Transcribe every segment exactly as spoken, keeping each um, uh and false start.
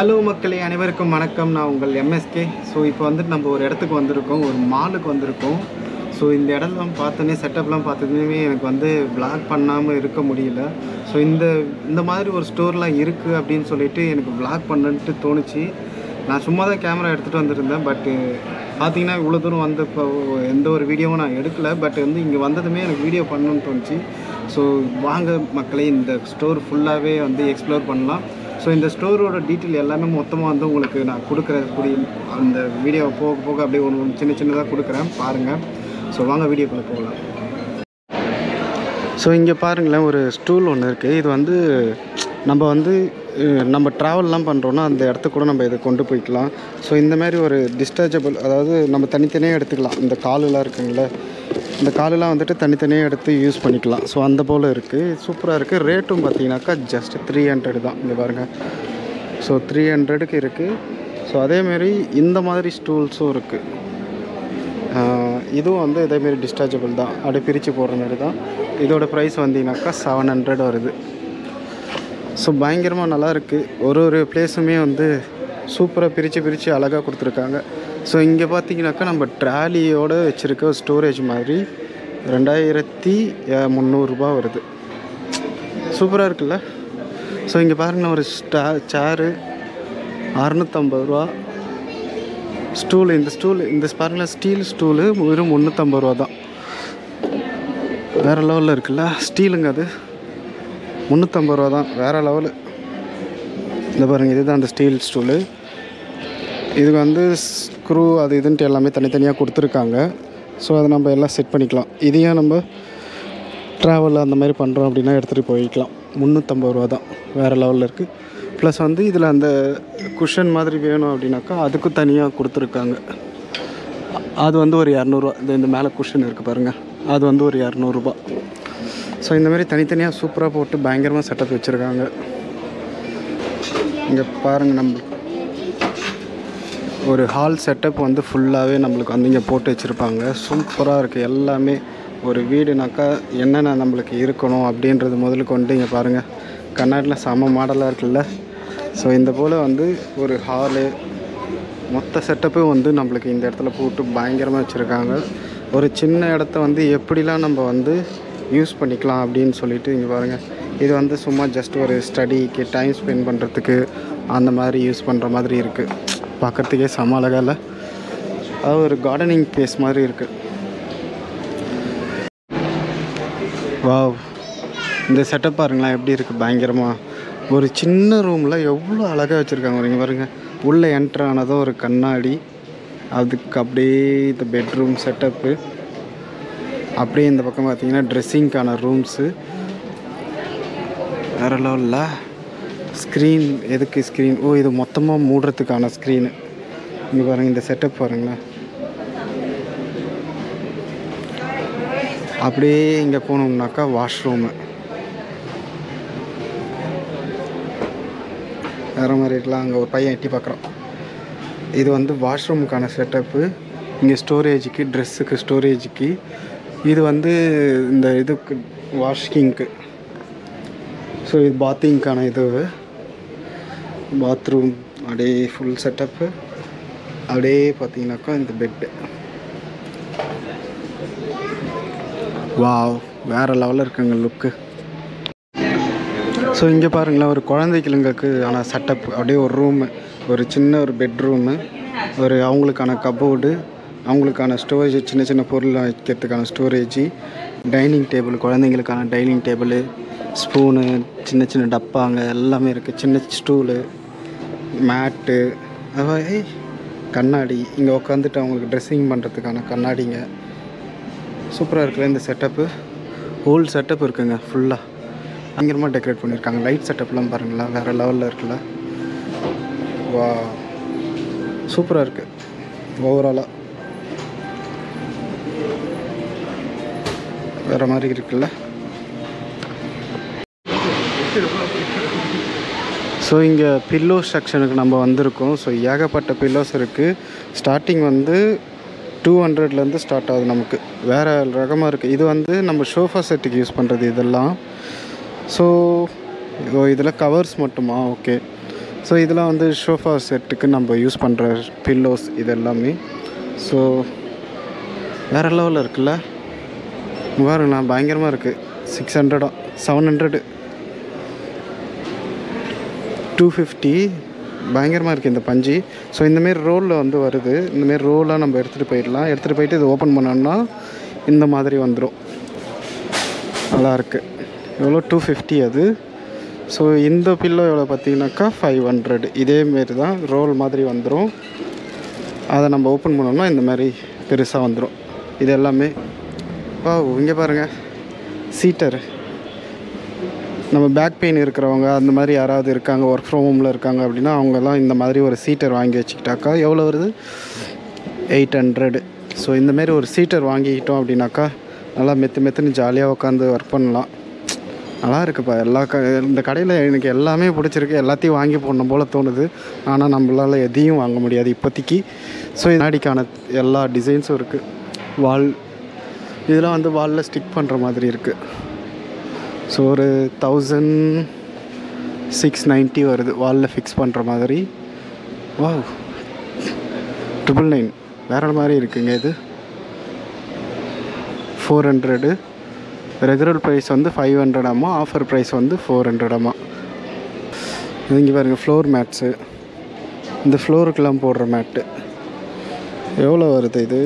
Hello மக்களே, அனைவருக்கும் வணக்கம். நான் உங்கள் எம்எஸ்கே. ஸோ இப்போ வந்துட்டு நம்ம ஒரு இடத்துக்கு வந்திருக்கோம், ஒரு மாலுக்கு வந்திருக்கோம். ஸோ இந்த இடம்லாம் பார்த்தோன்னே, செட்டப்லாம் பார்த்ததுமே எனக்கு வந்து vlog பண்ணாமல் இருக்க முடியல. ஸோ இந்த இந்த மாதிரி ஒரு ஸ்டோர்லாம் இருக்குது அப்படின்னு சொல்லிட்டு எனக்கு vlog பண்ணன்ட்டு தோணுச்சு. நான் சும்மா தான் கேமரா எடுத்துகிட்டு வந்திருந்தேன். பட்டு பார்த்திங்கன்னா இவ்வளோ தூரம் வந்து இப்போ எந்த ஒரு வீடியோவும் நான் எடுக்கலை. பட் வந்து இங்கே வந்ததுமே எனக்கு வீடியோ பண்ணணுன்னு தோணுச்சு. ஸோ வாங்க மக்களே, இந்த ஸ்டோர் ஃபுல்லாகவே வந்து எக்ஸ்ப்ளோர் பண்ணலாம். ஸோ இந்த ஸ்டோரோட டீட்டெயில் எல்லாமே மொத்தமாக வந்து உங்களுக்கு நான் கொடுக்குற கூடிய அந்த வீடியோவை போக போக அப்படியே ஒன்று ஒன்று சின்ன சின்னதாக கொடுக்குறேன், பாருங்கள். ஸோ வாங்க வீடியோக்குள்ளே போகலாம். ஸோ இங்கே பாருங்களேன், ஒரு ஸ்டூல் ஒன்று இருக்குது. இது வந்து நம்ம வந்து நம்ம ட்ராவல்லாம் பண்ணுறோன்னா அந்த இடத்துக்கு கூட நம்ம இதை கொண்டு போய்க்கலாம். ஸோ இந்த மாதிரி ஒரு டிஸ்டேஜபிள், அதாவது நம்ம தனித்தனியாக எடுத்துக்கலாம். இந்த காலெலாம் இருக்குங்கள, இந்த காலெலாம் வந்துட்டு தனித்தனியாக எடுத்து யூஸ் பண்ணிக்கலாம். ஸோ அந்த போல் இருக்குது, சூப்பராக இருக்குது. ரேட்டும் பார்த்தீங்கன்னாக்கா ஜஸ்ட் த்ரீ ஹண்ட்ரட் தான். இங்கே பாருங்கள், ஸோ த்ரீ ஹண்ட்ரடுக்கு இருக்குது. ஸோ அதேமாரி இந்த மாதிரி ஸ்டூல்ஸும் இருக்குது. இதுவும் வந்து இதேமாரி டிஸ்டேஜபிள் தான், அப்படியே பிரித்து போடுற மாதிரி தான். இதோட ப்ரைஸ் வந்தீங்கன்னாக்கா செவன் ஹண்ட்ரட் வருது. ஸோ பயங்கரமாக நல்லாயிருக்கு. ஒரு ஒரு பிளேஸுமே வந்து சூப்பராக பிரித்து பிரித்து அழகாக கொடுத்துருக்காங்க. ஸோ இங்கே பார்த்தீங்கன்னாக்கா நம்ம ட்ராலியோடு வச்சுருக்க ஸ்டோரேஜ் மாதிரி ரெண்டாயிரத்தி முந்நூறுரூபா வருது. சூப்பராக இருக்குல்ல. ஸோ இங்கே பாருங்கன்னா ஒரு ஸ்டா சேரு அறுநூற்றம்பது ரூபா, ஸ்டூல் இந்த ஸ்டூல் இந்த பாருங்களா, ஸ்டீல் ஸ்டூலு வெறும் முந்நூற்றம்பது ரூபா தான். வேறு லெவலில் இருக்குல்ல, ஸ்டீலுங்க அது முந்நூற்றம்பது ரூபா தான், வேறு லெவலு. இந்த பாருங்கள், இது தான் அந்த ஸ்டீல் ஸ்டூலு. இது வந்து ஸ்க்ரூ அது இதுன்ட்டு எல்லாமே தனித்தனியாக கொடுத்துருக்காங்க. ஸோ அதை நம்ம எல்லாம் செட் பண்ணிக்கலாம். இதையும் நம்ம ட்ராவல் அந்த மாதிரி பண்ணுறோம் அப்படின்னா எடுத்துகிட்டு போய்க்கலாம். முந்நூற்றம்பது ரூபா தான், வேறு லெவலில் இருக்குது. ப்ளஸ் வந்து இதில் அந்த குஷன் மாதிரி வேணும் அப்படின்னாக்கா அதுக்கும் தனியாக கொடுத்துருக்காங்க. அது வந்து ஒரு இரநூறுவா. இந்த இந்த மேலே குஷன் இருக்குது பாருங்கள், அது வந்து ஒரு இரநூறுபா. ஸோ இந்தமாரி தனித்தனியாக சூப்பராக போட்டு பயங்கரமாக செட்டப் வச்சுருக்காங்க. இங்கே பாருங்கள், நம்ம ஒரு ஹால் செட்டப் வந்து ஃபுல்லாகவே நம்மளுக்கு வந்து இங்கே போட்டு வச்சுருப்பாங்க. சூப்பராக இருக்குது எல்லாமே. ஒரு வீடுனாக்கா என்னென்ன நம்மளுக்கு இருக்கணும் அப்படின்றது முதல்ல கொண்டு இங்கே பாருங்கள், கர்நாடகில் செம மாடலாக இருக்குல்ல. ஸோ இந்த போல் வந்து ஒரு ஹாலு மொத்த செட்டப்பும் வந்து நம்மளுக்கு இந்த இடத்துல போட்டு பயங்கரமாக வச்சுருக்காங்க. ஒரு சின்ன இடத்த வந்து எப்படிலாம் நம்ம வந்து யூஸ் பண்ணிக்கலாம் அப்படின்னு சொல்லிட்டு இங்கே பாருங்கள், இது வந்து சும்மா ஜஸ்ட் ஒரு ஸ்டடிக்கு டைம் ஸ்பெண்ட் பண்ணுறதுக்கு அந்த மாதிரி யூஸ் பண்ணுற மாதிரி இருக்குது. பார்க்குறதுக்கே செம அழகாக இல்லை, அதாவது ஒரு கார்டனிங் பிளேஸ் மாதிரி இருக்குது. வாவ், இந்த செட்டப் பாருங்களேன் எப்படி இருக்குது. பயங்கரமாக ஒரு சின்ன ரூமில் எவ்வளோ அழகாக வச்சுருக்காங்க. இங்கே பாருங்கள், உள்ளே என்ட்ரு ஆனதும் ஒரு கண்ணாடி, அதுக்கு அப்படியே இந்த பெட்ரூம் செட்டப்பு, அப்படியே இந்த பக்கம் பார்த்தீங்கன்னா ட்ரெஸ்ஸிங்க்கான ரூம்ஸு. வேறு லெவலில் ஸ்க்ரீன், எதுக்கு ஸ்க்ரீன், ஓ இது மொத்தமாக மூடுறதுக்கான ஸ்க்ரீனு. இங்கே பாருங்கள், இந்த செட்டப் பாருங்களேன். அப்படியே இங்கே போனோம்னாக்கா வாஷ்ரூமு வேறு மாதிரி இருக்கலாம். அங்கே ஒரு பையன் எட்டி பார்க்குறோம். இது வந்து வாஷ்ரூமுக்கான செட்டப்பு. இங்கே ஸ்டோரேஜுக்கு, ட்ரெஸ்ஸுக்கு ஸ்டோரேஜுக்கு, இது வந்து இந்த இதுக்கு வாஷிங்க்கு. ஸோ இது பாத்திங்க்கான இது பாத்ரூம், அப்படியே ஃபுல் செட்டப்பு. அப்படியே பார்த்தீங்கன்னாக்கா இந்த பெட்டு, வாவ் வேறு லெவலில் இருக்குங்க லுக்கு. ஸோ இங்கே பாருங்களேன், ஒரு குழந்தைகளுங்களுக்கு ஆனால் செட்டப், அப்படியே ஒரு ரூமு, ஒரு சின்ன ஒரு பெட்ரூமு, ஒரு அவங்களுக்கான கபோர்டு, அவங்களுக்கான ஸ்டோரேஜ், சின்ன சின்ன பொருள் வைக்கிறதுக்கான ஸ்டோரேஜ், டைனிங் டேபிள், குழந்தைங்களுக்கான டைனிங் டேபிள், ஸ்பூனு, சின்ன சின்ன டப்பாங்க எல்லாமே இருக்குது. சின்ன ஸ்டூலு, மேட்டு, அது கண்ணாடி, இங்கே உட்காந்துட்டு அவங்களுக்கு ட்ரெஸ்ஸிங் பண்ணுறதுக்கான கண்ணாடிங்க. சூப்பராக இருக்குல்ல இந்த செட்டப்பு. ஹோல் செட்டப் இருக்குங்க, ஃபுல்லாக பயங்கரமாக டெக்கரேட் பண்ணியிருக்காங்க. லைட் செட்டப்லாம் பாருங்களா, வேறு லெவலில் இருக்குல்ல. வா சூப்பராக இருக்குது ஓவராலாக, வேறு மாதிரி இருக்குல்ல. ஸோ இங்கே பில்லோ செக்ஷனுக்கு நம்ம வந்திருக்கோம். ஸோ ஏகப்பட்ட பில்லோஸ் இருக்குது. ஸ்டார்டிங் வந்து டூ ஹண்ட்ரட்லேருந்து ஸ்டார்ட் ஆகுது. நமக்கு வேறு ரகமாக இருக்குது. இது வந்து நம்ம சோஃபா செட்டுக்கு யூஸ் பண்ணுறது இதெல்லாம். ஸோ இதெல்லாம் கவர்ஸ் மட்டுமா, ஓகே. ஸோ இதெல்லாம் வந்து சோஃபா செட்டுக்கு நம்ம யூஸ் பண்ணுற பில்லோஸ் இது எல்லாமே. ஸோ வேறு லெவலில் இருக்குல்ல பாருங்கண்ணா, பயங்கரமாக இருக்குது. சிக்ஸ் ஹண்ட்ரடா செவன் ஹண்ட்ரடு டூ ஃபிஃப்டி பயங்கரமாக இருக்குது இந்த பஞ்சு. ஸோ இந்தமாரி ரோலில் வந்து வருது, இந்தமாரி ரோலாக நம்ம எடுத்துகிட்டு போயிடலாம். எடுத்துகிட்டு போயிட்டு இது ஓப்பன் பண்ணோம்னா இந்த மாதிரி வந்துடும். நல்லாயிருக்கு. எவ்வளோ டூ ஃபிஃப்டி அது. ஸோ இந்த பில்லோ எவ்வளோ பார்த்தீங்கன்னாக்கா ஃபைவ் ஹண்ட்ரட். இதேமாரி தான் ரோல் மாதிரி வந்துடும். அதை நம்ம ஓப்பன் பண்ணோம்னா இந்த மாதிரி பெருசாக வந்துடும். இது எல்லாமே வா இங்கே பாருங்கள். சீட்டர் நம்ம பேக் பெயின் இருக்கிறவங்க அந்த மாதிரி யாராவது இருக்காங்க, ஒர்க் ஃப்ரம் ஹோமில் இருக்காங்க அப்படின்னா அவங்கெல்லாம் இந்த மாதிரி ஒரு சீட்டர் வாங்கி வச்சுக்கிட்டாக்கா எவ்வளோ வருது எயிட் ஹண்ட்ரடு. ஸோ இந்தமாரி ஒரு சீட்டர் வாங்கிக்கிட்டோம் அப்படின்னாக்கா நல்லா மெத்து மெத்துன்னு ஜாலியாக உட்காந்து ஒர்க் பண்ணலாம். நல்லா இருக்குப்பா. எல்லா க இந்த கடையில் எனக்கு எல்லாமே பிடிச்சிருக்கு. எல்லாத்தையும் வாங்கி போடணும் போல் தோணுது, ஆனால் நம்மளால் எதையும் வாங்க முடியாது இப்போதைக்கு. ஸோ இதுக்கான எல்லா டிசைன்ஸும் இருக்குது. வால் இதெல்லாம் வந்து வாலில் ஸ்டிக் பண்ணுற மாதிரி இருக்குது. ஸோ ஒரு தௌசண்ட் சிக்ஸ் நைன்ட்டி வருது வாலில் ஃபிக்ஸ் பண்ணுற மாதிரி. வா ட்ரிபிள் நைன் வேறு மாதிரி இருக்குங்க. இது ஃபோர் ஹண்ட்ரடு ரெகுலர் ப்ரைஸ் வந்து ஃபைவ் ஹண்ட்ரடாமா, ஆஃபர் ப்ரைஸ் வந்து ஃபோர் ஹண்ட்ரடாமா. இங்கே பாருங்கள் ஃப்ளோர் மேட்ஸு, இந்த ஃப்ளோருக்கெலாம் போடுற மேட்டு எவ்வளோ வருது? இது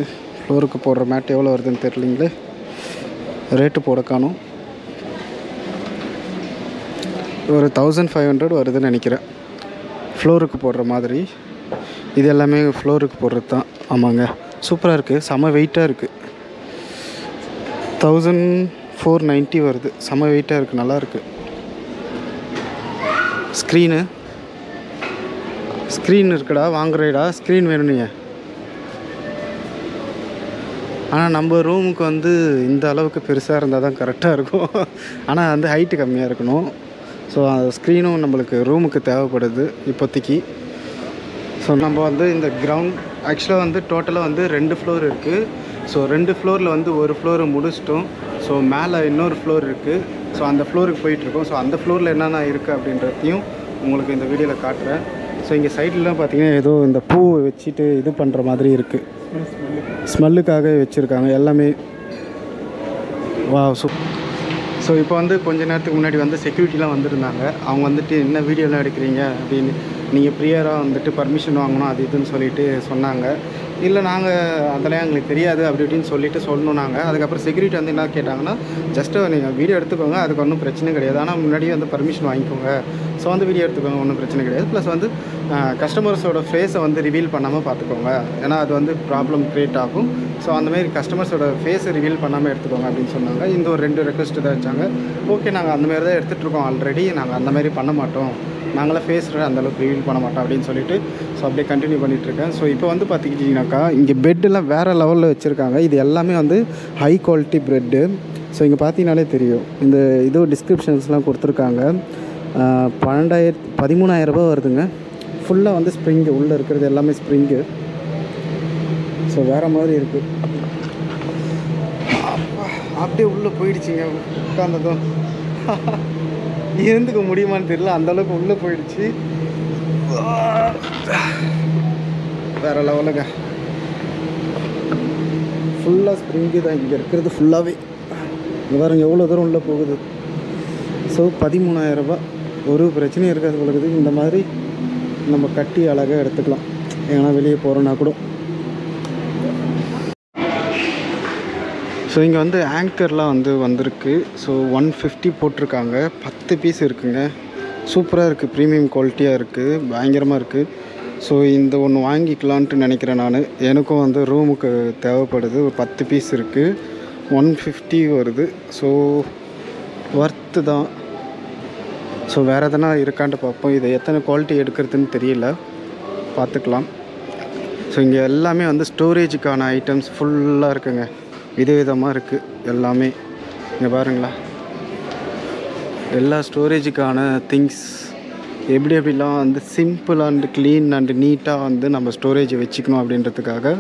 ஃப்ளோருக்கு போடுற மேட் எவ்வளோ வருதுன்னு தெரியலிங்களே, ரேட்டு போட காணும். ஒரு தௌசண்ட் ஃபைவ் ஹண்ட்ரட் வருதுன்னு நினைக்கிறேன் ஃப்ளோருக்கு போடுற மாதிரி. இது எல்லாமே ஃப்ளோருக்கு போடுறது தான். ஆமாங்க, சூப்பராக இருக்குது. செம வெயிட்டாக இருக்குது. தௌசண்ட் ஃபோர் நைன்ட்டி வருது. செம வெயிட்டாக இருக்குது. நல்லாயிருக்கு. ஸ்க்ரீனு ஸ்க்ரீன் இருக்குடா, வாங்குறேடா. ஸ்க்ரீன் வேணும் நீங்கள். ஆனால் நம்ம ரூமுக்கு வந்து இந்த அளவுக்கு பெருசாக இருந்தால் தான் கரெக்டாக இருக்கும். ஆனால் வந்து ஹைட்டு கம்மியாக இருக்கணும். ஸோ ஸ்க்ரீனும் நம்மளுக்கு ரூமுக்கு தேவைப்படுது இப்போதைக்கு. ஸோ நம்ம வந்து இந்த கிரவுண்ட் ஆக்சுவலாக வந்து டோட்டலாக வந்து ரெண்டு ஃப்ளோர் இருக்குது. ஸோ ரெண்டு ஃப்ளோரில் வந்து ஒரு ஃப்ளோரை முடிச்சிட்டோம். ஸோ மேலே இன்னொரு ஃப்ளோர் இருக்குது. ஸோ அந்த ஃப்ளோருக்கு போயிட்டுருக்கோம். ஸோ அந்த ஃப்ளோரில் என்னென்ன இருக்குது அப்படின்றதையும் உங்களுக்கு இந்த வீடியோவில் காட்டுறேன். ஸோ இங்கே சைட்லலாம் பார்த்தீங்கன்னா ஏதோ இந்த பூ வச்சுட்டு இது பண்ணுற மாதிரி இருக்குது. ஸ்மெல்லுக்காக வச்சுருக்காங்க எல்லாமே. வா சூ ஸோ இப்போ வந்து கொஞ்ச நேரத்துக்கு முன்னாடி வந்து செக்யூரிட்டிலாம் வந்திருந்தாங்க. அவங்க வந்துட்டு என்ன வீடியோலாம் எடுக்கிறீங்க அப்படின்னு, நீங்கள் ப்ரியராக வந்துட்டு பர்மிஷன் வாங்கணும் அது இதுன்னு சொல்லிட்டு சொன்னாங்க. இல்லை நாங்கள் அதெல்லாம் எங்களுக்கு தெரியாது அப்படி இப்படின்னு சொல்லிட்டு சொல்லணும் நாங்கள். அதுக்கப்புறம் செக்யூரிட்டி வந்து என்ன கேட்டாங்கன்னா, ஜஸ்ட்டு நீங்கள் வீடியோ எடுத்துக்கோங்க, அதுக்கு ஒன்றும் பிரச்சனை கிடையாது. ஆனால் முன்னாடியே வந்து பர்மிஷன் வாங்கிக்கோங்க. ஸோ வந்து வீடியோ எடுத்துக்கோங்க, ஒன்றும் பிரச்சனை கிடையாது. ப்ளஸ் வந்து கஸ்டமர்ஸோட ஃபேஸை வந்து ரிவீல் பண்ணாமல் பார்த்துக்கோங்க, ஏன்னா அது வந்து ப்ராப்ளம் க்ரியேட் ஆகும். ஸோ அந்தமாரி கஸ்டமர்ஸோட ஃபேஸை ரிவீல் பண்ணாமல் எடுத்துக்கோங்க அப்படின்னு சொன்னாங்க. இந்த ஒரு ரெண்டு ரெக்வஸ்ட்டு தான் வச்சாங்க. ஓகே, நாங்கள் அந்தமாரி தான் எடுத்துகிட்ருக்கோம் ஆல்ரெடி, நாங்கள் அந்தமாரி பண்ண மாட்டோம், நாங்களே ஃபேஸ் அந்தளவுக்கு ரிவீல் பண்ண மாட்டோம் அப்படின்னு சொல்லிட்டு. ஸோ அப்படியே கண்டினியூ பண்ணிகிட்ருக்கேன். ஸோ இப்போ வந்து பார்த்துக்கிட்டிங்கனாக்கா இங்கே பெட்டெல்லாம் வேறு லெவலில் வச்சுருக்காங்க. இது எல்லாமே வந்து ஹை குவாலிட்டி பெட்டு. ஸோ இங்கே பார்த்தீங்கன்னாலே தெரியும். இந்த இது டிஸ்கிரிப்ஷன்ஸ்லாம் கொடுத்துருக்காங்க. பன்னெண்டாயிரத்து பதிமூணாயிரரூபா வருதுங்க. ஃபுல்லாக வந்து ஸ்ப்ரிங்கு உள்ளே இருக்கிறது எல்லாமே ஸ்ப்ரிங்கு. ஸோ வேறு மாதிரி இருக்குது. அப்படியே உள்ளே போயிடுச்சிங்க உட்கார்ந்ததும். இருந்துக்க முடியுமான்னு தெரியல, அந்தளவுக்கு உள்ளே போயிடுச்சு. வேறு லெவலுங்க. ஃபுல்லாக ஸ்ப்ரிங்கு தான் இங்கே இருக்கிறது ஃபுல்லாகவே. வேறு எவ்வளோ தூரம் உள்ளே போகுது. ஸோ பதிமூணாயிரரூபா ஒரு பிரச்சனையும் இருக்காது உங்களுக்கு. இந்த மாதிரி நம்ம கட்டி அழகாக எடுத்துக்கலாம். ஏன்னா வெளியே போகிறோன்னா கூட. ஸோ இங்கே வந்து ஆங்கர்லாம் வந்து வந்திருக்கு. ஸோ ஒன் ஃபிஃப்டி போட்டிருக்காங்க. பத்து பீஸ் இருக்குங்க. சூப்பராக இருக்குது. ப்ரீமியம் குவாலிட்டியாக இருக்குது. பயங்கரமாக இருக்குது. ஸோ இந்த ஒன்று வாங்கிக்கலான்ட்டு நினைக்கிறேன் நான். எனக்கும் வந்து ரூமுக்கு தேவைப்படுது. ஒரு பத்து பீஸ் இருக்குது. ஒன் ஃபிஃப்டி வருது. ஸோ ஒர்த்து தான். ஸோ வேறு எதனா இருக்கான்ட்டு பார்ப்போம். இதை எத்தனை குவாலிட்டி எடுக்கிறதுன்னு தெரியல, பார்த்துக்கலாம். ஸோ இங்கே எல்லாமே வந்து ஸ்டோரேஜுக்கான ஐட்டம்ஸ் ஃபுல்லாக இருக்குங்க. விதவிதமாக இருக்குது எல்லாமே. இங்கே பாருங்களா, எல்லா ஸ்டோரேஜுக்கான திங்ஸ் எப்படி எப்படிலாம் வந்து சிம்பிள் அண்டு க்ளீன் அண்டு நீட்டாக வந்து நம்ம ஸ்டோரேஜை வச்சுக்கணும் அப்படின்றதுக்காக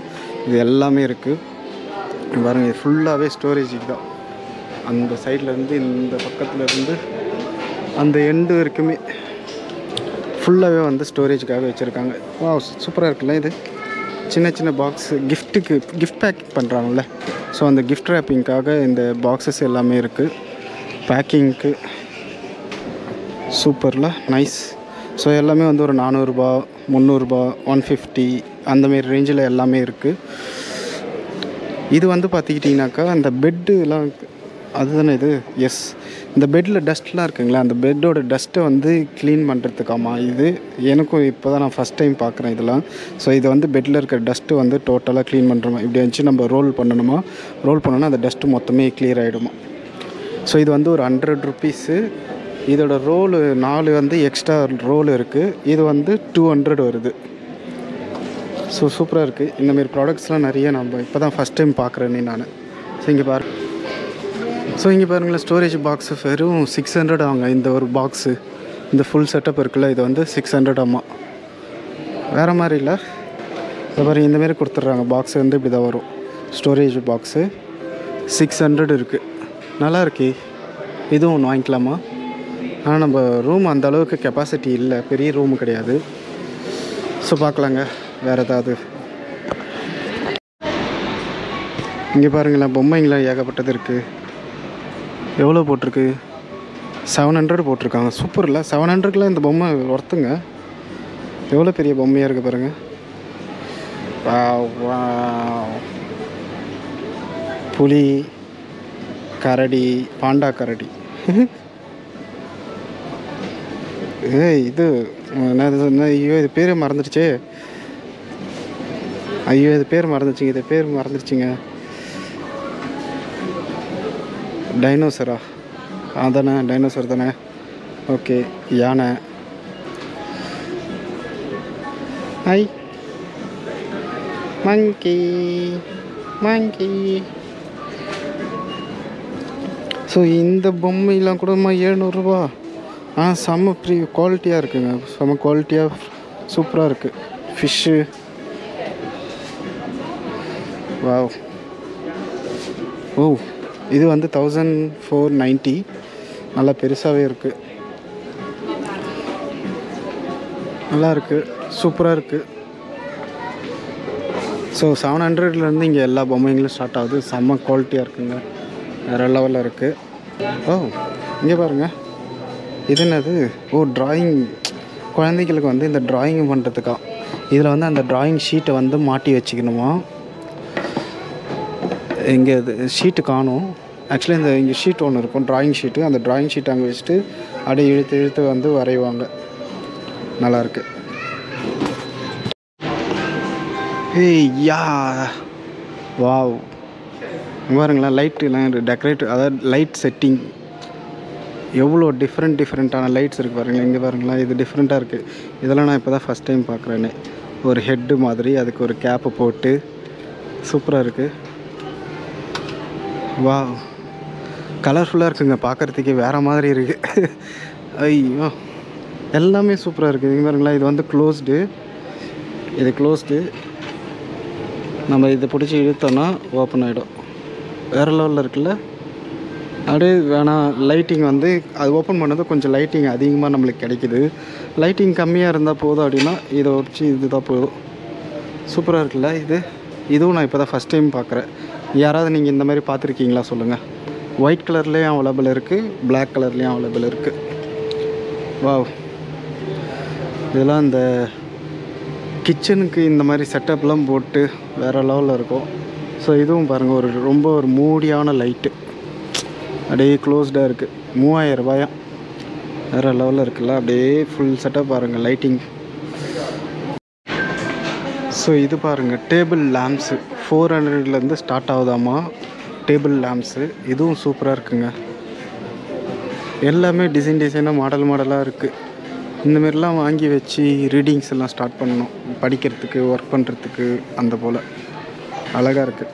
இது எல்லாமே இருக்குது. பாருங்கள், இது ஃபுல்லாகவே ஸ்டோரேஜுக்கு தான். அந்த சைட்லேருந்து இந்த பக்கத்துலேருந்து அந்த எண்டு வரைக்குமே ஃபுல்லாவே வந்து ஸ்டோரேஜ்க்காக வெச்சிருக்காங்க. வாவ், சூப்பரா இருக்குல்ல இது. சின்ன சின்ன பாக்ஸ் கிஃப்ட்டுக்கு கிஃப்ட் பேக் பண்ணுறாங்கல்ல, ஸோ அந்த கிஃப்ட் ரேப்பிங்காக இந்த பாக்ஸஸ் எல்லாமே இருக்குது பேக்கிங்க்கு. சூப்பரில் நைஸ். ஸோ எல்லாமே வந்து ஒரு நானூறுரூபா முந்நூறுரூபா ஒன் ஃபிஃப்டி அந்தமாரி ரேஞ்சில் எல்லாமே இருக்குது. இது வந்து பார்த்துக்கிட்டிங்கனாக்கா அந்த பெட்டு எல்லாம் அதுதானே இது. எஸ், இந்த பெட்டில் டஸ்ட்லாம் இருக்குங்களா, அந்த பெட்டோட டஸ்ட்டை வந்து க்ளீன் பண்ணுறதுக்காமா இது. எனக்கும் இப்போ தான் நான் ஃபஸ்ட் டைம் பார்க்குறேன் இதெல்லாம். ஸோ இது வந்து பெட்டில் இருக்கிற டஸ்ட்டு வந்து டோட்டலாக க்ளீன் பண்ணுறோமா, இப்படி வந்துச்சு நம்ம ரோல் பண்ணணுமா, ரோல் பண்ணோன்னா அந்த டஸ்ட்டு மொத்தமே க்ளியர் ஆகிடுமா. ஸோ இது வந்து ஒரு ஹண்ட்ரட் ருப்பீஸு. இதோட ரோலு நாலு வந்து எக்ஸ்ட்ரா ரோல் இருக்குது. இது வந்து டூ ஹண்ட்ரட் வருது. ஸோ சூப்பராக இருக்குது. இந்தமாரி ப்ராடக்ட்ஸ்லாம் நிறைய நம்ம இப்போ தான் ஃபஸ்ட் டைம் பார்க்குறேன்னே நான். ஸோ இங்கே பாரு ஸோ இங்கே பாருங்களேன், ஸ்டோரேஜ் பாக்ஸு வெறும் சிக்ஸ் ஹண்ட்ரட் ஆகுங்க இந்த ஒரு பாக்ஸு. இந்த ஃபுல் செட்டப் இருக்குல்ல, இது வந்து சிக்ஸ் ஹண்ட்ரட் ஆமாம், வேறு மாதிரி இல்லை. அது மாதிரி இந்தமாரி கொடுத்துட்றாங்க. பாக்ஸு வந்து இப்படி தான் வரும். ஸ்டோரேஜ் பாக்ஸு சிக்ஸ் ஹண்ட்ரட் இருக்குது. நல்லா இருக்கே, இதுவும் ஒன்று வாங்கிக்கலாமா. ஆனால் நம்ம ரூம் அந்த அளவுக்கு கெப்பாசிட்டி இல்லை, பெரிய ரூம் கிடையாது. ஸோ பார்க்கலாங்க வேறு ஏதாவது. இங்கே பாருங்களேன், பொம்மைங்களாம் ஏகப்பட்டது இருக்குது. எவ்வளோ போட்டிருக்கு, செவன் ஹண்ட்ரட் போட்டிருக்காங்க. சூப்பர் இல்லை, செவன் ஹண்ட்ரட்லாம் இந்த பொம்மை ஒர்த்துங்க. எவ்வளோ பெரிய பொம்மையாக இருக்குது பாருங்கள். புலி, கரடி, பாண்டா கரடி, ஏ இது ஐயோ இது பேர் மறந்துடுச்சே, ஐயோ இது பேர் மறந்துடுச்சிங்க இது பேர் மறந்துடுச்சிங்க டைனோசரா அதானே, டைனோசர் தானே. ஓகே, யானை. ஐ மங்கி மங்கி. ஸோ இந்த பொம்மைலாம் கூட எழுநூறுரூபா. ஆ செம்ம ப்ரீ குவாலிட்டியாக இருக்குங்க, செம்ம குவாலிட்டியாக சூப்பராக இருக்குது. Fish, wow. ஓ, இது வந்து தௌசண்ட் ஃபோர் நைன்ட்டி நல்லா பெருசாகவே இருக்குது. நல்லா இருக்குது, சூப்பராக இருக்குது. ஸோ செவன் ஹண்ட்ரட்லேருந்து இங்கே எல்லா பொம்மைங்களும் ஸ்டார்ட் ஆகுது. செம்ம குவாலிட்டியாக இருக்குங்க, வேறு லெவலில் இருக்குது. ஓ, இங்கே பாருங்கள், இது என்னது? ஓ, ட்ராயிங். குழந்தைகளுக்கு வந்து இந்த ட்ராயிங் பண்ணுறதுக்கா. இதில் வந்து அந்த ட்ராயிங் ஷீட்டை வந்து மாட்டி வச்சுக்கணுமா. இங்கே இது ஷீட்டு காணும் ஆக்சுவலி. இந்த இங்கே ஷீட் ஒன்று இருக்கும், ட்ராயிங் ஷீட்டு. அந்த ட்ராயிங் ஷீட் அங்கே வச்சுட்டு அப்படியே இழுத்து இழுத்து வந்து வரைவாங்க. நல்லாயிருக்கு. ஏய் யா, வாவ். பாருங்களேன், லைட்டுலாம் டெக்கரேட், அதாவது லைட் செட்டிங் எவ்வளோ டிஃப்ரெண்ட் டிஃப்ரெண்ட்டான லைட்ஸ் இருக்குது பாருங்களேன். இங்கே பாருங்களேன், இது டிஃப்ரெண்ட்டாக இருக்குது. இதெல்லாம் நான் இப்போ தான் ஃபஸ்ட் டைம் பார்க்குறேனே. ஒரு ஹெட்டு மாதிரி, அதுக்கு ஒரு கேப்பு போட்டு சூப்பராக இருக்குது. வா, கலர்ஃபுல்லாக இருக்குங்க, பார்க்குறதுக்கே வேறு மாதிரி இருக்குது. ஐயோ, எல்லாமே சூப்பராக இருக்குது. இது பாருங்களா, இது வந்து க்ளோஸ்டு, இது க்ளோஸ்டு. நம்ம இதை பிடிச்சி இழுத்தோன்னா ஓப்பன் ஆகிடும். வேறு லெவலில் இருக்குல்ல. அப்படியே வேணால் லைட்டிங் வந்து அது ஓப்பன் பண்ணது கொஞ்சம் லைட்டிங் அதிகமாக நம்மளுக்கு கிடைக்கிது. லைட்டிங் கம்மியாக இருந்தால் போதும் அப்படின்னா இதை வச்சு இது தான் போதும். சூப்பராக இருக்குல்ல இது. இதுவும் நான் இப்போ தான் ஃபஸ்ட் டைம் பார்க்குறேன். யாராவது நீங்கள் இந்த மாதிரி பார்த்துருக்கீங்களா சொல்லுங்கள். ஒயிட் கலர்லேயும் அவைலபிள் இருக்குது, பிளாக் கலர்லேயும் அவைலபிள் இருக்குது. வாவ், இதெல்லாம் இந்த கிச்சனுக்கு இந்த மாதிரி செட்டப்லாம் போட்டு வேறு லெவலில் இருக்கும். ஸோ இதுவும் பாருங்கள், ஒரு ரொம்ப ஒரு மூடியான லைட்டு, அப்படியே க்ளோஸ்டாக இருக்குது. மூவாயிரம் ரூபாயா, வேறு லெவலில் இருக்குல்ல. அப்படியே ஃபுல் செட்டப் பாருங்கள், லைட்டிங். ஸோ இது பாருங்கள், டேபிள் லேம்ப்ஸு ஃபோர் ஹண்ட்ரட்லேருந்து ஸ்டார்ட் ஆகுதாமா டேபிள் லேம்ப்ஸு. இதுவும் சூப்பராக இருக்குங்க. எல்லாமே டிசைன் டிசைனாக மாடல் மாடலாக இருக்குது. இந்தமாரிலாம் வாங்கி வச்சு ரீடிங்ஸ் எல்லாம் ஸ்டார்ட் பண்ணணும், படிக்கிறதுக்கு ஒர்க் பண்ணுறதுக்கு அந்த போல். அழகாக இருக்குது.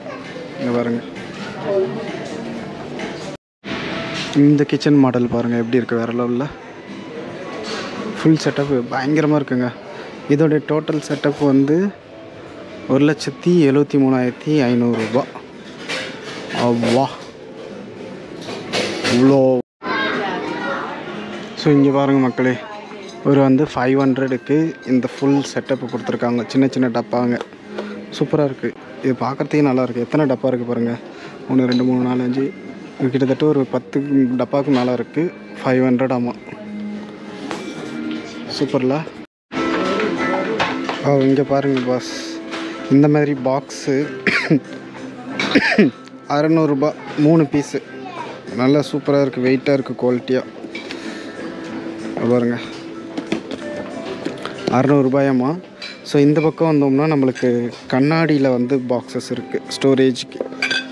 இங்கே பாருங்கள், இந்த கிச்சன் மாடல் பாருங்கள் எப்படி இருக்குது. வேறு லெவலில் ஃபுல் செட்டப் பயங்கரமாக இருக்குங்க. இதோடைய டோட்டல் செட்டப் வந்து ஒரு லட்சத்தி எழுபத்தி மூணாயிரத்தி ஐநூறுரூபா. அவ்வா, இவ்வளோ. ஸோ இங்கே பாருங்கள் மக்களே, ஒரு வந்து five hundred க்கு இந்த ஃபுல் செட்டப்பு கொடுத்துருக்காங்க. சின்ன சின்ன டப்பாங்க சூப்பராக இருக்குது. இது பார்க்குறதுக்கே நல்லாயிருக்கு. எத்தனை டப்பா இருக்குது பாருங்கள். ஒன்று ரெண்டு மூணு நாலு அஞ்சு கிட்டத்தட்ட ஒரு பத்து டப்பாவுக்கு மேலே இருக்குது. ஃபைவ் ஹண்ட்ரட் ஆமாம் சூப்பரில். ஓ இங்கே பாருங்கள் பாஸ், இந்த மாதிரி பாக்ஸு அறநூறுபா மூணு பீஸு. நல்லா சூப்பராக இருக்குது, வெயிட்டாக இருக்குது, குவாலிட்டியாக பாருங்க. அறநூறுபாயாம்மா. ஸோ இந்த பக்கம் வந்தோம்னா நம்மளுக்கு கண்ணாடியில் வந்து பாக்ஸஸ் இருக்குது ஸ்டோரேஜுக்கு,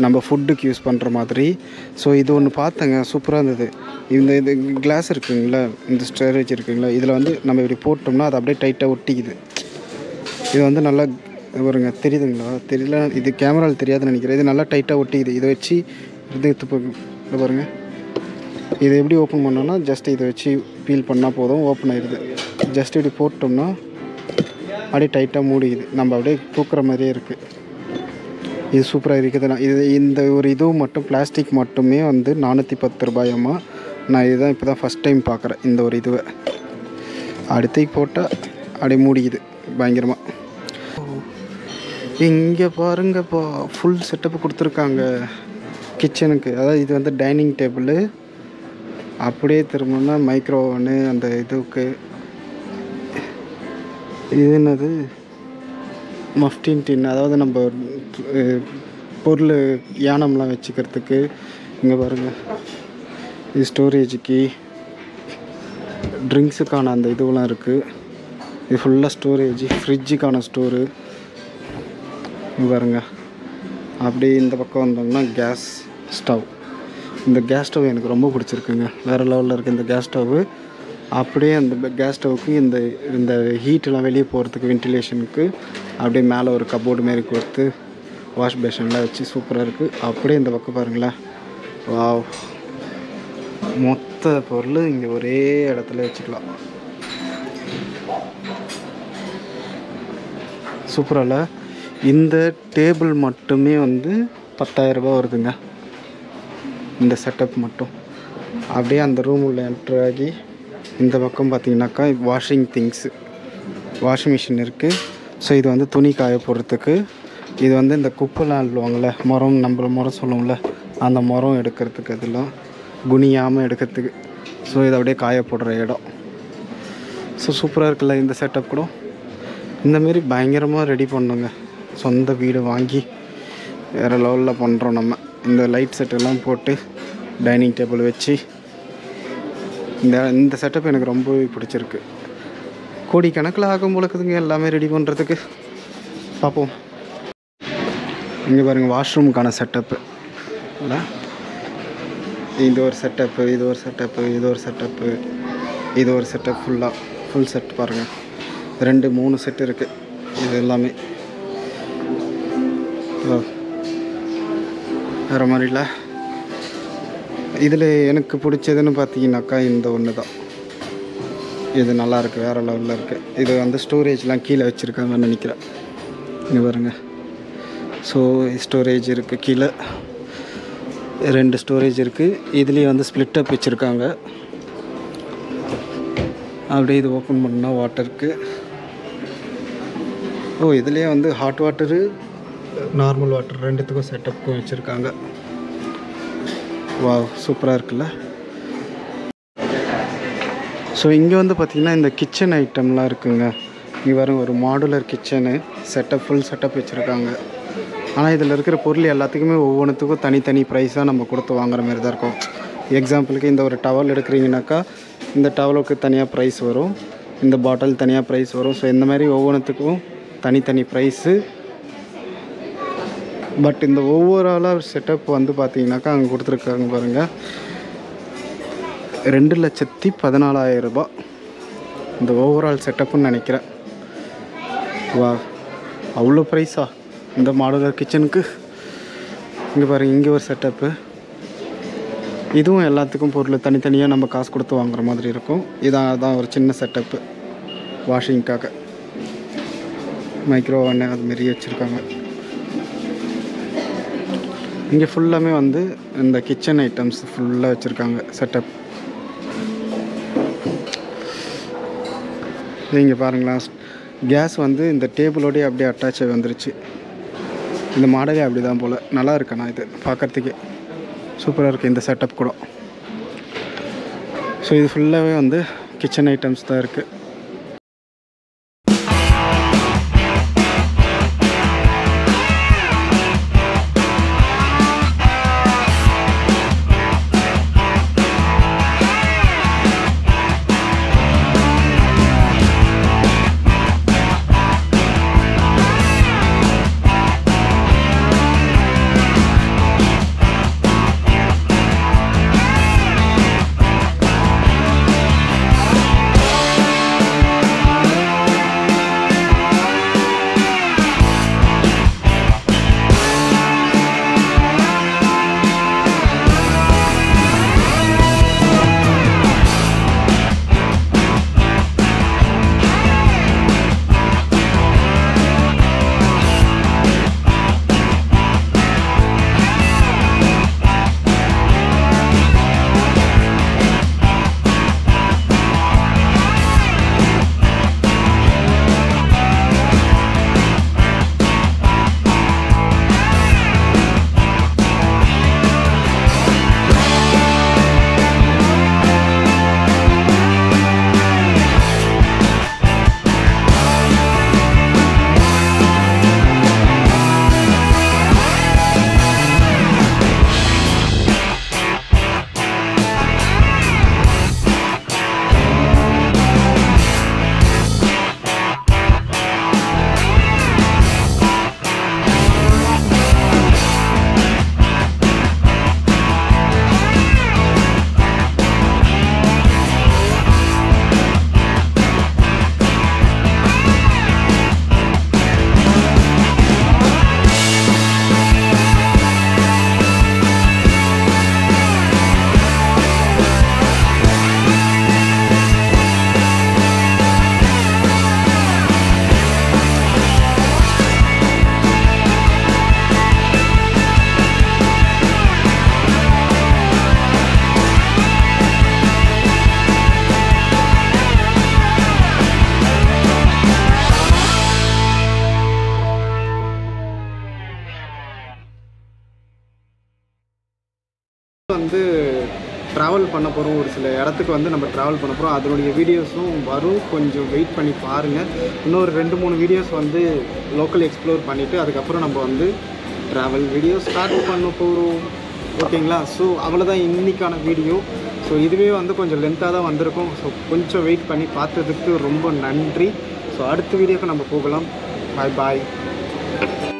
நம்ம ஃபுட்டுக்கு யூஸ் பண்ணுற மாதிரி. ஸோ இது ஒன்று பார்த்தேங்க, சூப்பராக இருந்தது. இந்த இது கிளாஸ் இருக்குங்களா, இந்த ஸ்டோரேஜ் இருக்குங்களா, இதில் வந்து நம்ம இப்படி போட்டோம்னா அது அப்படியே டைட்டாக ஒட்டிக்குது. இது வந்து நல்லா பாருங்க, தெரியுதுங்களா? தெரியல, இது கேமராவில் தெரியாதுன்னு நினைக்கிறேன். இது நல்லா டைட்டாக ஒட்டிக்குது. இதை வச்சு இது இது பாருங்கள், இது எப்படி ஓப்பன் பண்ணோன்னா ஜஸ்ட் இதை வச்சு பீல் பண்ணால் போதும், ஓப்பன் ஆகிடுது. ஜஸ்ட் இப்படி போட்டோம்னா அப்படியே டைட்டாக மூடிக்குது, நம்ம அப்படியே தூக்குற மாதிரியே இருக்குது. இது சூப்பராக இருக்குதுண்ணா. இது இந்த ஒரு இதுவும் மட்டும் பிளாஸ்டிக் மட்டுமே வந்து நானூற்றி பத்து ரூபாயாம்மா. நான் இதுதான் இப்போ தான் ஃபஸ்ட் டைம் பார்க்குறேன் இந்த ஒரு இதுவை. அடுத்து போட்டால் அப்படியே மூடிக்குது பயங்கரமாக. இங்கே பாருங்கள், இப்போ ஃபுல் செட்டப்பு கொடுத்துருக்காங்க கிச்சனுக்கு. அதாவது இது வந்து டைனிங் டேபிள், அப்படியே திரும்பினா மைக்ரோ ஓவனு, அந்த இதுக்கு இது என்னது மஃப்டின் டின், அதாவது நம்ம பொருள் யானம்லாம் வச்சுக்கிறதுக்கு. இங்கே பாருங்கள், இது ஸ்டோரேஜுக்கு ட்ரிங்க்ஸுக்கான அந்த இதுவெலாம் இருக்குது. இது ஃபுல்லாக ஸ்டோரேஜ், ஃப்ரிட்ஜுக்கான ஸ்டோரு. இங்கே பாருங்க, அப்படியே இந்த பக்கம் வந்தோம்னா கேஸ் ஸ்டவ். இந்த கேஸ் ஸ்டவ் எனக்கு ரொம்ப பிடிச்சிருக்குங்க, வேறு லெவலில் இருக்குது இந்த கேஸ் ஸ்டவ்வு. அப்படியே அந்த கேஸ் ஸ்டவ்வுக்கு இந்த இந்த ஹீட்டெலாம் வெளியே போகிறதுக்கு வென்டிலேஷனுக்கு அப்படியே மேலே ஒரு கபோர்டு மாரி கொடுத்து வாஷ் பேஷன்லாம் வச்சு சூப்பராக இருக்குது. அப்படியே இந்த பக்கம் பாருங்களேன், வா, மொத்த பொருள் இங்கே ஒரே இடத்துல வச்சுக்கலாம். சூப்பராக. இந்த டேபிள் மட்டுமே வந்து பத்தாயிரரூபா வருதுங்க, இந்த செட்டப் மட்டும். அப்படியே அந்த ரூம் உள்ள என்ட்ரு ஆகி இந்த பக்கம் பார்த்திங்கனாக்கா வாஷிங் திங்ஸு, வாஷிங் மிஷின் இருக்குது. ஸோ இது வந்து துணி காய போடுறதுக்கு, இது வந்து இந்த குப்பைலாம் அள்ளுவாங்கள்ல மரம், நம்மள மரம் சொல்லுவோம்ல அந்த மரம் எடுக்கிறதுக்கு, அதெல்லாம் குனியாமல் எடுக்கிறதுக்கு. ஸோ இது அப்படியே காய போடுற இடம். ஸோ சூப்பராக இருக்குல்ல இந்த செட்டப் கூட. இந்தமாரி பயங்கரமாக ரெடி பண்ணுங்க, சொந்த வீடு வாங்கி வேறு லெவலில் பண்ணுறோம் நம்ம. இந்த லைட் செட்டெல்லாம் போட்டு டைனிங் டேபிள் வச்சு இந்த இந்த செட்டப் எனக்கு ரொம்ப பிடிச்சிருக்கு. கோடிக்கணக்கில் ஆகும் போலக்குதுங்க எல்லாமே ரெடி பண்ணுறதுக்கு. பார்ப்போம். இங்கே பாருங்கள், வாஷ்ரூமுக்கான செட்டப்பு. இது ஒரு செட்டப்பு, இது ஒரு செட்டப்பு, இது ஒரு செட்டப்பு, இது ஒரு செட்டப். ஃபுல்லாக ஃபுல் செட் பாருங்கள், ரெண்டு மூணு செட்டு இருக்குது. இது எல்லாமே வேறு மாதிரில. இதில் எனக்கு பிடிச்சதுன்னு பார்த்தீங்கன்னாக்கா இந்த ஒன்று தான், இது நல்லாயிருக்கு, வேறு லெவலில் இருக்குது. இது வந்து ஸ்டோரேஜ்லாம் கீழே வச்சுருக்காங்கன்னு நினைக்கிறேன். இங்கே பாருங்க, ஸோ ஸ்டோரேஜ் இருக்குது கீழே, ரெண்டு ஸ்டோரேஜ் இருக்குது. இதுலேயே வந்து ஸ்ப்ளிட்டப் வச்சுருக்காங்க. அப்படியே இது ஓப்பன் பண்ணால் வாட்டருக்கு, ஓ இதுலேயே வந்து ஹாட் வாட்டரு நார்மல் வாட்டர் ரெண்டுத்துக்கும் செட்டப்புக்கும் வச்சுருக்காங்க. வா, சூப்பராக இருக்குல்ல. ஸோ இங்கே வந்து பார்த்திங்கன்னா இந்த கிச்சன் ஐட்டம்லாம் இருக்குதுங்க. இங்கே வரும் ஒரு modular kitchen setup, full setup வச்சுருக்காங்க. ஆனால் இதில் இருக்கிற பொருள் எல்லாத்துக்குமே ஒவ்வொன்றுத்துக்கும் தனித்தனி ப்ரைஸாக நம்ம கொடுத்து வாங்குற மாதிரி தான் இருக்கும். எக்ஸாம்பிளுக்கு இந்த ஒரு டவல் எடுக்கிறீங்கனாக்கா இந்த டவலுக்கு தனியாக ப்ரைஸ் வரும், இந்த பாட்டில் தனியாக ப்ரைஸ் வரும். ஸோ இந்த மாதிரி ஒவ்வொன்றுத்துக்கும் தனித்தனி ப்ரைஸு. பட் இந்த ஓவராலாக செட்டப் வந்து பார்த்திங்கனாக்கா அங்கே கொடுத்துருக்காங்க பாருங்கள், ரெண்டு லட்சத்தி பதினாலாயிரரூபா இந்த ஓவரால் செட்டப்புன்னு நினைக்கிறேன். வா, அவ்வளோ ப்ரைஸா இந்த மாடுலர் கிச்சனுக்கு? இங்கே பாருங்கள், இங்கே ஒரு செட்டப்பு. இதுவும் எல்லாத்துக்கும் பொருள் தனித்தனியாக நம்ம காசு கொடுத்து வாங்குற மாதிரி இருக்கும். இதான் அதான் ஒரு சின்ன செட்டப்பு வாஷிங்காக. மைக்ரோ ஓவன் அதுமாரி வச்சுருக்காங்க. இங்கே ஃபுல்லாமே வந்து இந்த கிச்சன் ஐட்டம்ஸ் ஃபுல்லாக வச்சுருக்காங்க செட்டப். இங்க பாருங்களா கேஸ் வந்து இந்த டேபிளோட அப்படியே அட்டாச் ஆகி வந்திருச்சு. இந்த மாடலே அப்படி தான் போல நல்லா இருக்கு. நான் இது பார்க்கறதுக்கு சூப்பரா இருக்கு இந்த செட்டப் கூட. ஸோ இது ஃபுல்லாகவே வந்து கிச்சன் ஐட்டம்ஸ் தான் இருக்கு. வந்து ட்ராவல் பண்ண போகிறோம், ஒரு சில இடத்துக்கு வந்து நம்ம ட்ராவல் பண்ண போகிறோம். அதனுடைய வீடியோஸும் வரும், கொஞ்சம் வெயிட் பண்ணி பாருங்கள். இன்னொரு ரெண்டு மூணு வீடியோஸ் வந்து லோக்கல் எக்ஸ்ப்ளோர் பண்ணிவிட்டு அதுக்கப்புறம் நம்ம வந்து ட்ராவல் வீடியோ ஸ்டார்ட் பண்ண போகிறோம். ஓகேங்களா? ஸோ அவ்வளோதான் இன்றைக்கான வீடியோ. ஸோ இதுவே வந்து கொஞ்சம் லென்த்தாக தான் வந்திருக்கும். ஸோ கொஞ்சம் வெயிட் பண்ணி பார்த்ததுக்கு ரொம்ப நன்றி. ஸோ அடுத்த வீடியோக்கு நம்ம போகலாம். பாய் பாய்.